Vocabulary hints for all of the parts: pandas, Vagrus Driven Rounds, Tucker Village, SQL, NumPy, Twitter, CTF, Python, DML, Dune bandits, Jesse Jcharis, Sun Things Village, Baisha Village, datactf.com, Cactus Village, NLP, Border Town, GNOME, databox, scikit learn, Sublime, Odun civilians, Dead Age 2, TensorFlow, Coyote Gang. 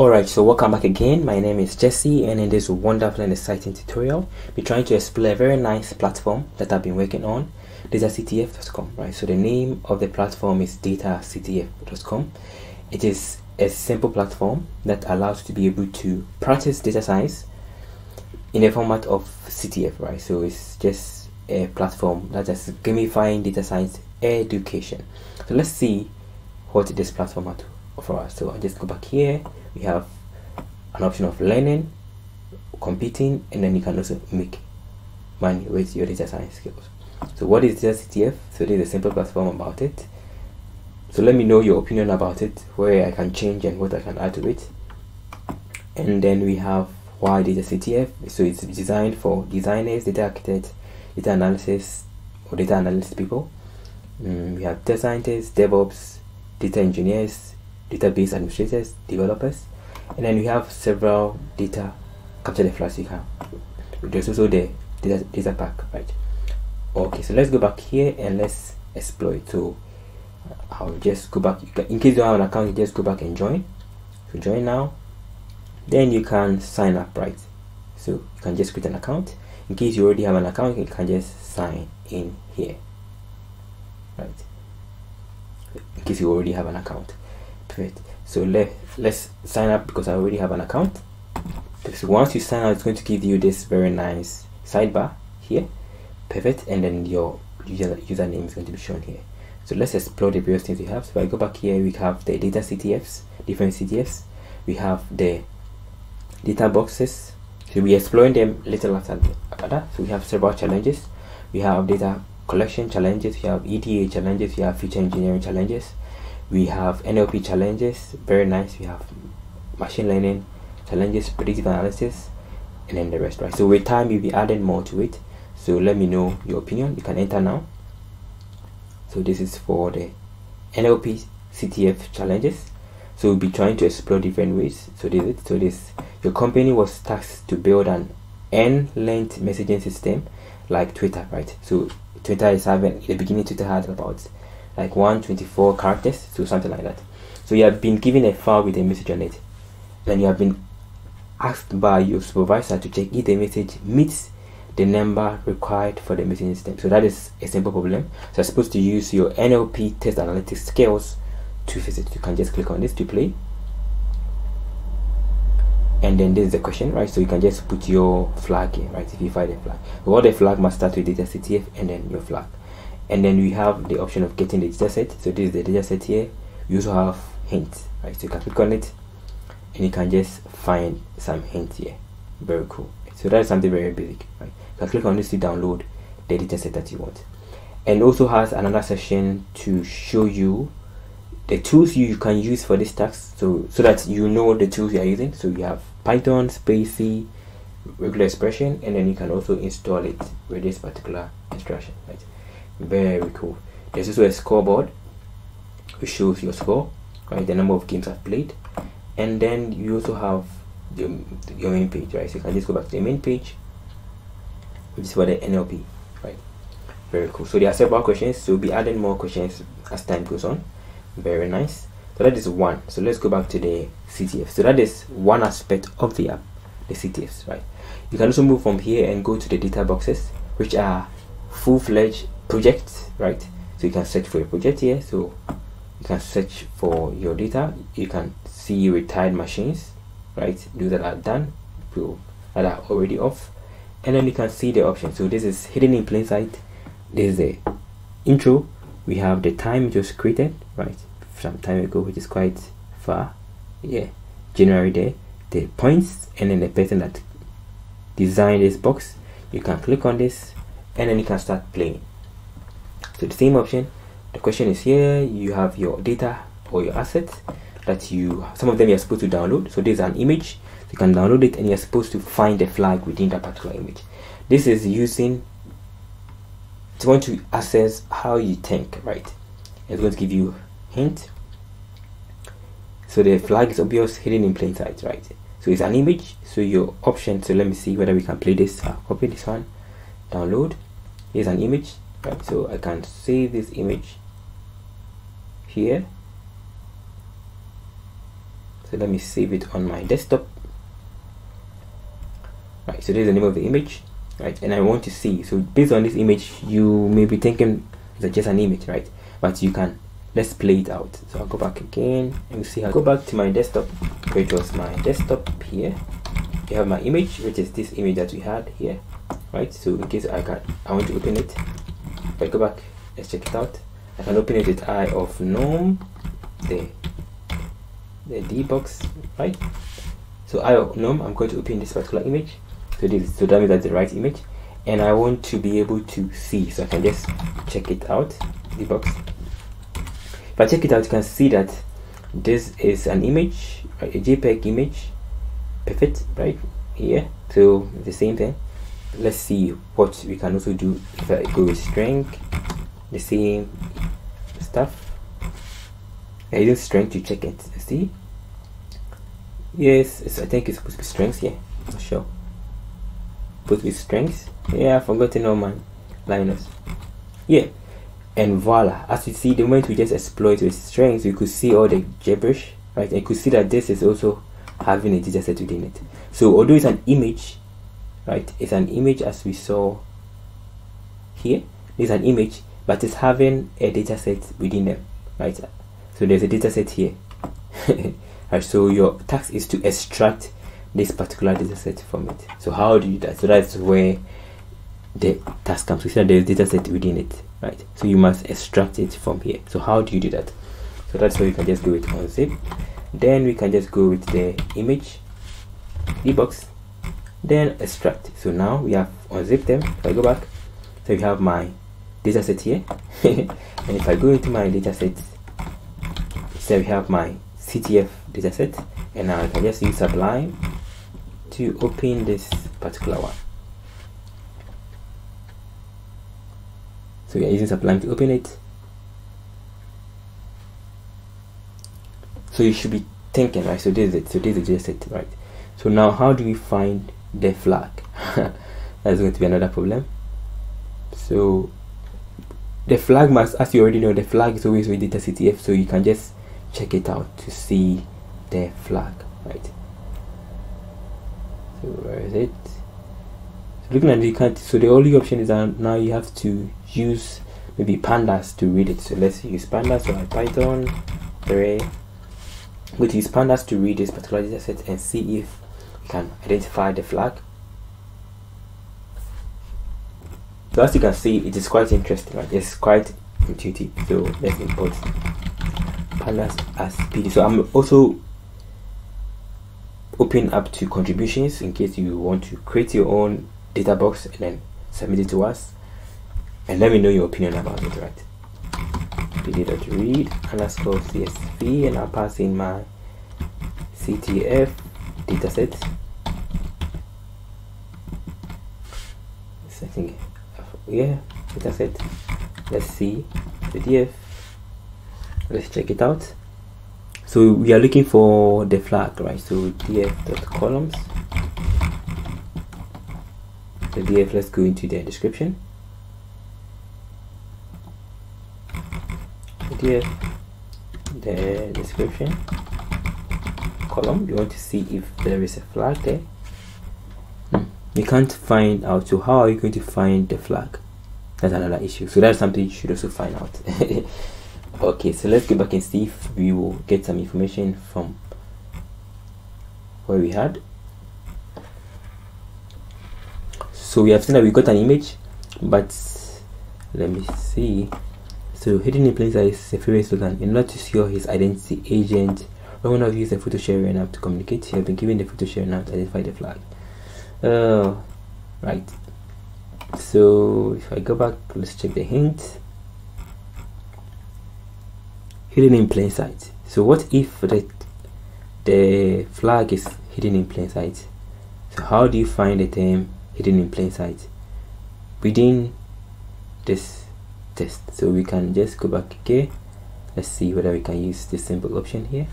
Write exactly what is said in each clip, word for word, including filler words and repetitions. Alright, so welcome back again. My name is Jesse, and in this wonderful and exciting tutorial, we're trying to explore a very nice platform that I've been working on, data C T F dot com, right? So the name of the platform is data C T F dot com. It is a simple platform that allows you to be able to practice data science in a format of C T F, right? So it's just a platform that is gamifying data science education. So let's see what this platform has to offer us. So I'll just go back here. We have an option of learning, competing, and then you can also make money with your data science skills. So what is data C T F? So there's a simple platform about it. So let me know your opinion about it, where I can change and what I can add to it. And then we have why data C T F. So it's designed for designers, data architects, data analysis, or data analyst people. Mm, we have data scientists, DevOps, data engineers, database administrators, developers, and then we have several data capture the flash you have. There's also the data, data pack, right? Okay, so let's go back here and let's explore it. So I'll just go back. You can, in case you have an account, you just go back and join. So join now. Then you can sign up, right? So you can just create an account. In case you already have an account, you can just sign in here, right? In case you already have an account. So let, let's sign up because I already have an account. So once you sign up, it's going to give you this very nice sidebar here. Perfect. And then your user, username is going to be shown here. So let's explore the various things we have. So if I go back here, we have the data C T Fs, different C T Fs. We have the data boxes. So we're exploring them little after that. So we have several challenges. We have data collection challenges. We have E T A challenges. We have feature engineering challenges. We have N L P challenges, very nice. We have machine learning challenges, predictive analysis, and then the rest, right? So with time, you'll be adding more to it. So let me know your opinion. You can enter now. So this is for the N L P C T F challenges. So we'll be trying to explore different ways. So this is it. So this, your company was tasked to build an N-length messaging system like Twitter, right? So Twitter is having, in the beginning, Twitter had about like one hundred twenty-four characters, so something like that. So you have been given a file with a message on it. Then you have been asked by your supervisor to check if the message meets the number required for the messaging system. So that is a simple problem. So you're supposed to use your N L P test analytics skills to fix it. You can just click on this to play. And then this is the question, right? So you can just put your flag here, right? If you find a flag. So all the flag must start with data C T F and then your flag. And then we have the option of getting the data set. So this is the data set here. You also have hints, right? So you can click on it and you can just find some hints here. Very cool. So that is something very basic, right? You can click on this to download the data set that you want. And also has another section to show you the tools you can use for this task, so so that you know the tools you are using. So you have Python, Spacey, regular expression, and then you can also install it with this particular instruction, right? Very cool. There's also a scoreboard which shows your score, right? The number of games I've played, and then you also have your, your main page, right? So you can just go back to the main page, which is for the N L P, right? Very cool. So there are several questions, so we'll be adding more questions as time goes on. Very nice. So that is one. So let's go back to the C T F. So that is one aspect of the app, the C T Fs, right? You can also move from here and go to the data boxes, which are full-fledged projects, right? So you can search for a project here. So you can search for your data. You can see retired machines, right? Those that are done, that are already off, and then you can see the options. So this is hidden in plain sight. This is the intro. We have the time it was created, right? Some time ago, which is quite far. Yeah, January day. The points, and then the person that designed this box. You can click on this, and then you can start playing. So the same option, the question is here. You have your data or your assets that you, some of them you're supposed to download. So there's an image, you can download it, and you're supposed to find the flag within that particular image. This is using, it's going to assess how you think, right? It's going to give you hint. So the flag is obvious, hidden in plain sight, right? So it's an image, so your option, so let me see whether we can play this. I'll copy this one, download, here's an image. Right, so I can save this image here. So let me save it on my desktop. Right, so there's the name of the image, right? And I want to see, so based on this image, you may be thinking it's just an image, right? But you can, let's play it out. So I'll go back again and see how. Go back to my desktop, which was my desktop here. You have my image, which is this image that we had here, right? So in case I can, I want to open it. If I go back, let's check it out. I can open it with I of GNOME, the the D box, right? So I of GNOME, I'm going to open this particular image. So this, so that means that's the right image, and I want to be able to see. So I can just check it out. The box. If I check it out, you can see that this is an image, right? A JPEG image, perfect, right here. So the same thing. Let's see what we can also do. If I go with string, the same stuff. I use string to check it. See? Yes, I think it's supposed to be strings here. Yeah, not sure. Put with strings. Yeah, I've forgotten all my liners. Yeah, and voila. As you see, the moment we just exploit with strings, we could see all the gibberish, right? And you could see that this is also having a data set within it. So although it's an image, right? It's an image as we saw here. It's an image, but it's having a data set within them, right? So there's a data set here. Right, so your task is to extract this particular data set from it. So how do you do that? So that's where the task comes. So there's data set within it, right? So you must extract it from here. So how do you do that? So that's where you can just go with unzip. Then we can just go with the image, the box, then extract. So now we have unzipped them. If I go back, so you have my data set here. And if I go into my data set, so we have my C T F data set, and now I can just use Sublime to open this particular one. So we are using Sublime to open it. So you should be thinking, right? So this is it. So this is the data set, right? So now how do we find the flag? That's going to be another problem. So the flag must, as you already know, the flag is always with data C T F, so you can just check it out to see the flag, right? So where is it? So looking at it, you can't. So the only option is that now you have to use maybe pandas to read it. So let's use pandas. So I Python array, which is pandas to read this particular data set and see if you can identify the flag. So as you can see, it is quite interesting, right? It's quite intuitive. So let's import pandas as P D. So I'm also open up to contributions in case you want to create your own data box and then submit it to us, and let me know your opinion about it, right? P D dot read underscore C S V, and I'll pass in my C T F dataset. So I think, yeah, dataset. Let's see C T F. Let's check it out. So we are looking for the flag, right? So df.columns, the df, let's go into the description, df, the description column. You want to see if there is a flag there. hmm. You can't find out. So how are you going to find the flag? That's another issue. So that's something you should also find out. Okay, so let's go back and see if we will get some information from where we had. So we have seen that we got an image, but let me see. So hidden in plain sight is a favorite slogan. In order to secure his identity, agent Romanov have used the photo sharing app to communicate. He has been given the photo sharing app to identify the flag. Uh, right. So if I go back, let's check the hint. Hidden in plain sight. So what if the, the flag is hidden in plain sight? So how do you find the term hidden in plain sight within this test? So we can just go back again. Let's see whether we can use this simple option here.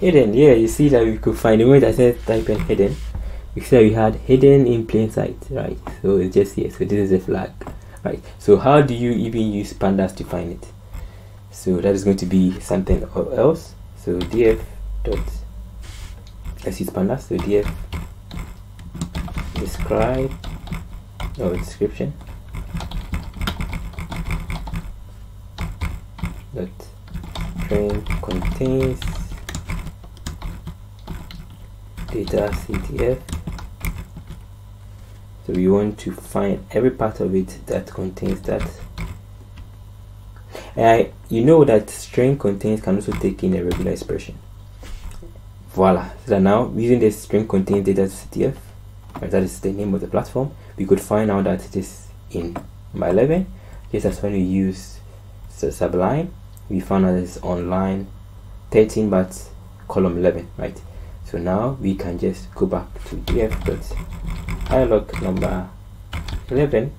Hidden, yeah, you see that we could find the way that says type in hidden. We said we had hidden in plain sight, right? So it's just here. So this is the flag. Right, so how do you even use pandas to find it? so that is going to be something else. So df dot, let's use pandas. So df describe or description dot train contains data C T F. So we want to find every part of it that contains that. And I, you know that string contains can also take in a regular expression. Voila. So now using this string contains data C T F, and that is the name of the platform, we could find out that it is in my eleven. Just as when we use Sublime, we found out it's on line thirteen but column eleven, right? So now we can just go back to df.ilog number eleven.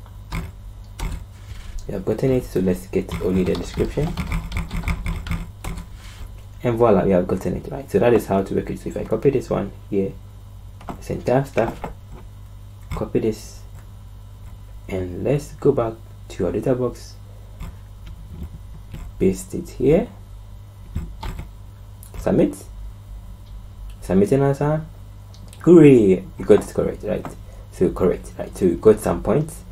We have gotten it, so let's get only the description, and voila, we have gotten it, right? So that is how to work it. So if I copy this one here, syntax stuff, copy this, and let's go back to our data box, paste it here, submit, submit an answer. Hooray, you got it correct, right? So correct, right? So you got some points.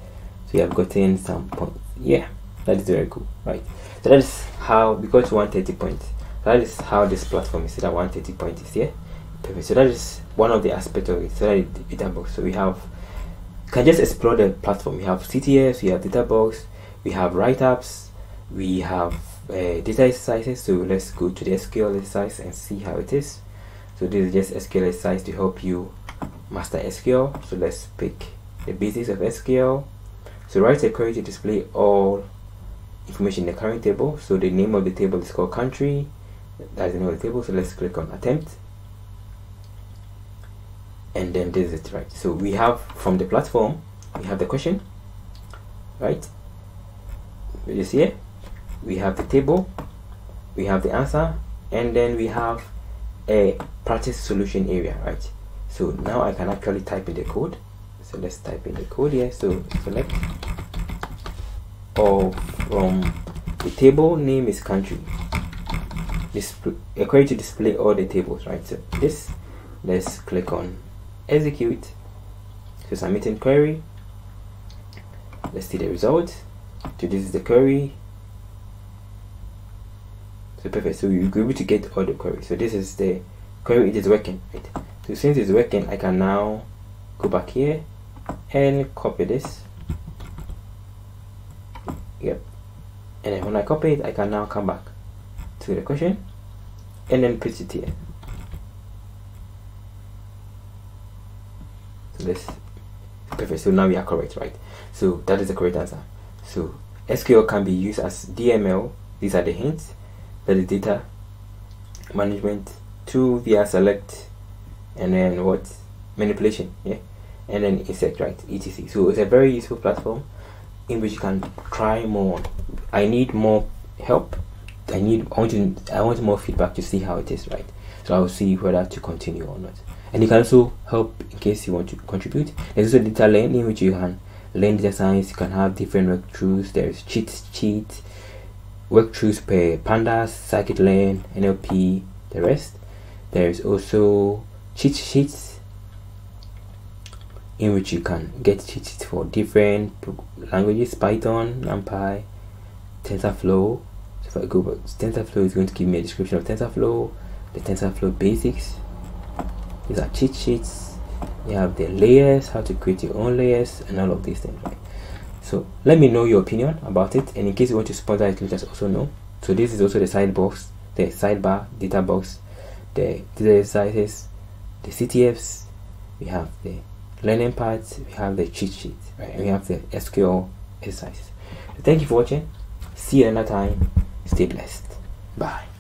So you have gotten some points. Yeah, that is very cool, right? So that is how we got one hundred thirty points. That is how this platform is. So that one hundred thirty points is here. Perfect. So that is one of the aspects of it. So that is the data box. So we have, can just explore the platform. We have C T Fs, we have data box, we have write-ups, we have uh, data exercises. So let's go to the S Q L exercise and see how it is. So this is just S Q L exercise to help you master S Q L. So let's pick the basics of S Q L. So write a query to display all information in the current table. So the name of the table is called country. That's the name of the table. So let's click on attempt. And then this is it, right? So we have from the platform, we have the question, right? Which is here. We have the table, we have the answer, and then we have a practice solution area, right? So now I can actually type in the code. So let's type in the code here. So select all from the table, name is country. Display a query to display all the tables, right? So this, let's click on execute. So submitting query. Let's see the result. So this is the query. So perfect. So you'll be able to get all the queries. So this is the query, it is working, right? So since it's working, I can now go back here and copy this. Yep. And then when I copy it, I can now come back to the question and then paste it here. So this, perfect. So now we are correct, right? So that is the correct answer. So S Q L can be used as D M L. These are the hints. That is data management tool via select, and then what? Manipulation, yeah, and then insert, right? etc. So it's a very useful platform in which you can try more. I need more help. I need I want to, I want more feedback to see how it is, right? So I'll see whether to continue or not. And you can also help in case you want to contribute. There's also data learning, which you can learn data science. You can have different walkthroughs. There is cheat sheet, walkthroughs per pandas, scikit learn, N L P, the rest. There is also cheat sheets, in which you can get cheat sheets for different languages: Python, NumPy, TensorFlow. So if I go back, TensorFlow is going to give me a description of TensorFlow, the TensorFlow basics. These are cheat sheets. You have the layers, how to create your own layers, and all of these things, right? So let me know your opinion about it, and in case you want to sponsor it, let us also know. So this is also the sidebox, the sidebar, data box, the data sizes, the C T Fs. We have the learning parts, we have the cheat sheet, right? And we have the S Q L exercise. Thank you for watching. See you another time. Stay blessed. Bye.